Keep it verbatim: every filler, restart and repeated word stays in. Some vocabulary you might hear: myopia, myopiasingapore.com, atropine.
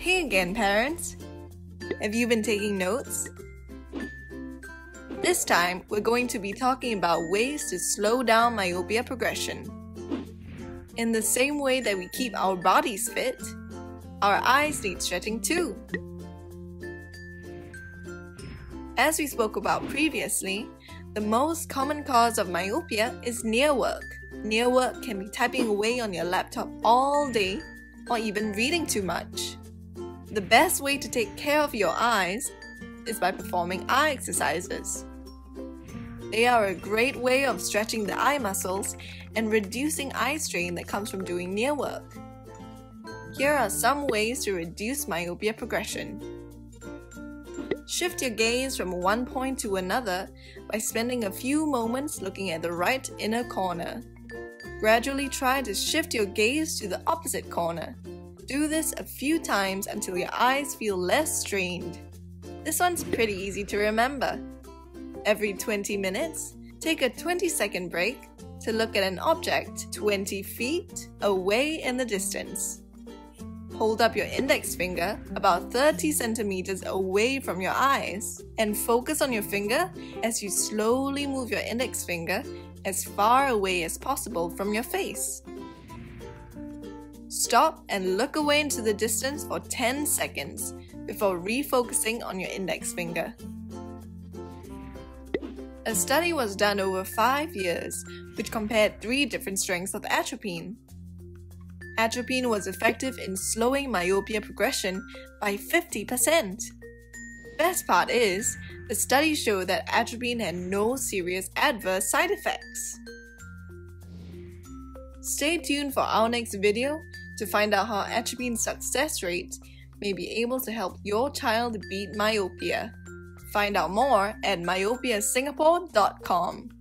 Hey again, parents! Have you been taking notes? This time, we're going to be talking about ways to slow down myopia progression. In the same way that we keep our bodies fit, our eyes need stretching too. As we spoke about previously, the most common cause of myopia is near work. Near work can be typing away on your laptop all day or even reading too much. The best way to take care of your eyes is by performing eye exercises. They are a great way of stretching the eye muscles and reducing eye strain that comes from doing near work. Here are some ways to reduce myopia progression. Shift your gaze from one point to another by spending a few moments looking at the right inner corner. Gradually try to shift your gaze to the opposite corner. Do this a few times until your eyes feel less strained. This one's pretty easy to remember. Every twenty minutes, take a twenty second break to look at an object twenty feet away in the distance. Hold up your index finger about thirty centimeters away from your eyes and focus on your finger as you slowly move your index finger as far away as possible from your face. Stop and look away into the distance for ten seconds before refocusing on your index finger. A study was done over five years which compared three different strengths of atropine. Atropine was effective in slowing myopia progression by fifty percent. Best part is, the study showed that atropine had no serious adverse side effects. Stay tuned for our next video to find out how atropine's success rate may be able to help your child beat myopia. Find out more at myopia singapore dot com.